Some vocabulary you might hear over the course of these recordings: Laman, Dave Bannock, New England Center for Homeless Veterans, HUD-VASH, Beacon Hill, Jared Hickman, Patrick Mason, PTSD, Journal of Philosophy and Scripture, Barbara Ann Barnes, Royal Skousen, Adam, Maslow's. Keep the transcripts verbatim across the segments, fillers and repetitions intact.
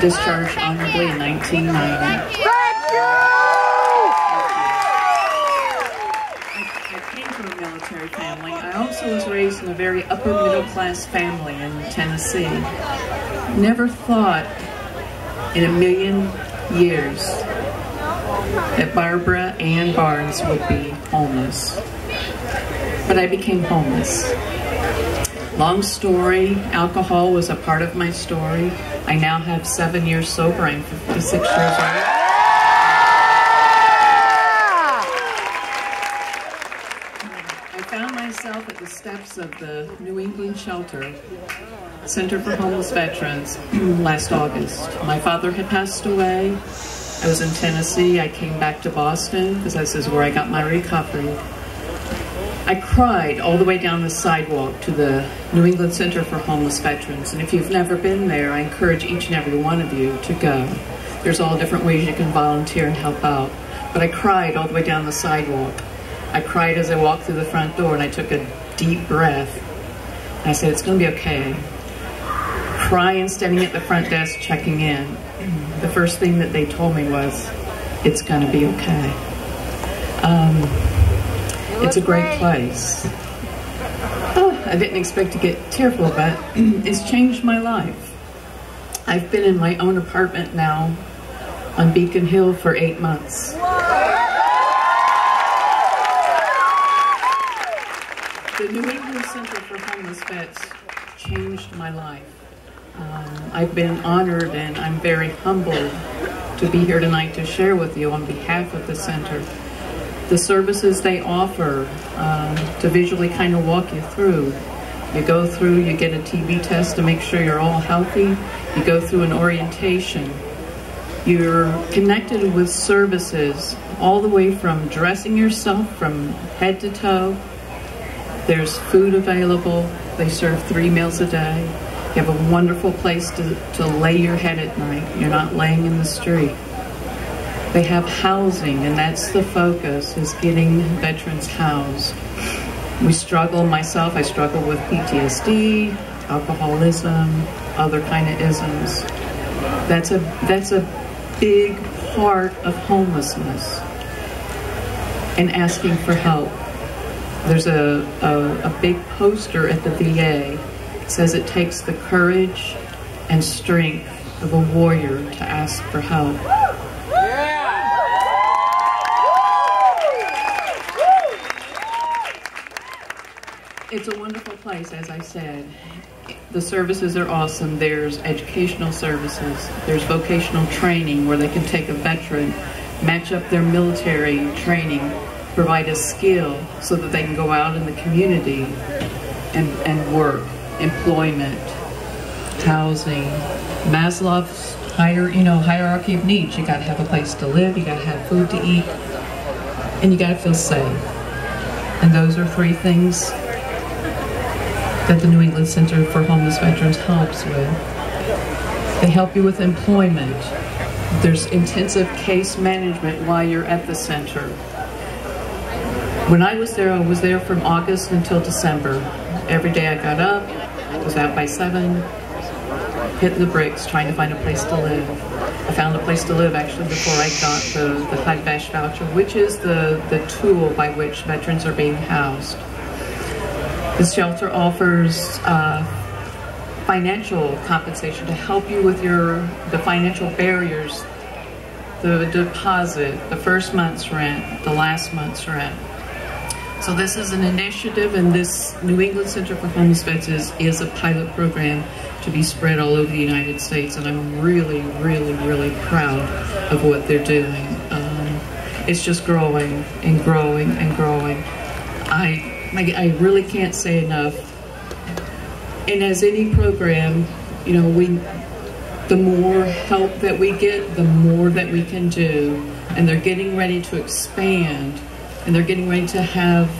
discharged honorably in nineteen ninety. Thank you! I, I came from a military family. I also was raised in a very upper middle class family in Tennessee. Never thought in a million years that Barbara Ann Barnes would be homeless. But I became homeless. Long story, alcohol was a part of my story. I now have seven years sober, I'm fifty-six years old. I found myself at the steps of the New England Shelter Center for Homeless Veterans last August. My father had passed away. I was in Tennessee. I came back to Boston because this is where I got my recovery. I cried all the way down the sidewalk to the New England Center for Homeless Veterans, and if you've never been there, I encourage each and every one of you to go. There's all different ways you can volunteer and help out, but I cried all the way down the sidewalk. I cried as I walked through the front door, and I took a deep breath. I said, it's going to be okay. Crying, standing at the front desk, checking in. The first thing that they told me was, it's going to be okay. Um... It's a great place. Oh, I didn't expect to get tearful, but it's changed my life. I've been in my own apartment now on Beacon Hill for eight months. The New England Center for Homeless Vets changed my life. Um, I've been honored and I'm very humbled to be here tonight to share with you on behalf of the center the services they offer, um, to visually kind of walk you through. You go through, you get a T B test to make sure you're all healthy. You go through an orientation. You're connected with services all the way from dressing yourself from head to toe. There's food available. They serve three meals a day. You have a wonderful place to, to lay your head at night. You're not laying in the street. They have housing, and that's the focus, is getting veterans housed. We struggle, myself, I struggle with P T S D, alcoholism, other kind of isms. That's a, that's a big part of homelessness, and asking for help. There's a, a, a big poster at the V A. It says it takes the courage and strength of a warrior to ask for help. It's a wonderful place, as I said. The services are awesome. There's educational services. There's vocational training where they can take a veteran, match up their military training, provide a skill so that they can go out in the community and, and work, employment, housing. Maslow's higher, you know, hierarchy of needs. You gotta have a place to live, you gotta have food to eat, and you gotta feel safe. And those are three things that the New England Center for Homeless Veterans helps with. They help you with employment. There's intensive case management while you're at the center. When I was there, I was there from August until December. Every day I got up, I was out by seven, hitting the bricks, trying to find a place to live. I found a place to live actually before I got the, the H U D-VASH voucher, which is the, the tool by which veterans are being housed. The shelter offers uh, financial compensation to help you with your the financial barriers, the deposit, the first month's rent, the last month's rent. So this is an initiative, and this New England Center for Homeless Vets is, is a pilot program to be spread all over the United States, and I'm really, really, really proud of what they're doing. Um, it's just growing and growing and growing. I. I really can't say enough. And as any program, you know, we, the more help that we get, the more that we can do. And they're getting ready to expand, and they're getting ready to have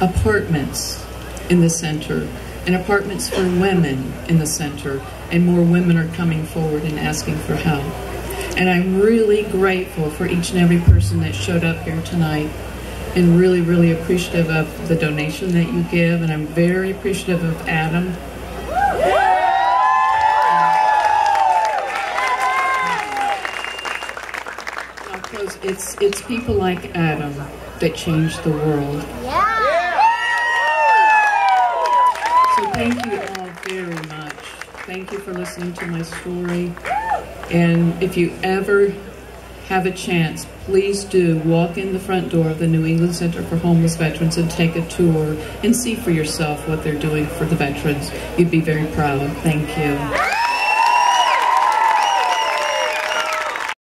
apartments in the center, and apartments for women in the center, and more women are coming forward and asking for help. And I'm really grateful for each and every person that showed up here tonight, and really, really appreciative of the donation that you give, and I'm very appreciative of Adam. it's it's people like Adam that change the world. Yeah. Yeah. So thank you all very much. Thank you for listening to my story. And if you ever have a chance, please do walk in the front door of the New England Center for Homeless Veterans and take a tour and see for yourself what they're doing for the veterans. You'd be very proud. Thank you.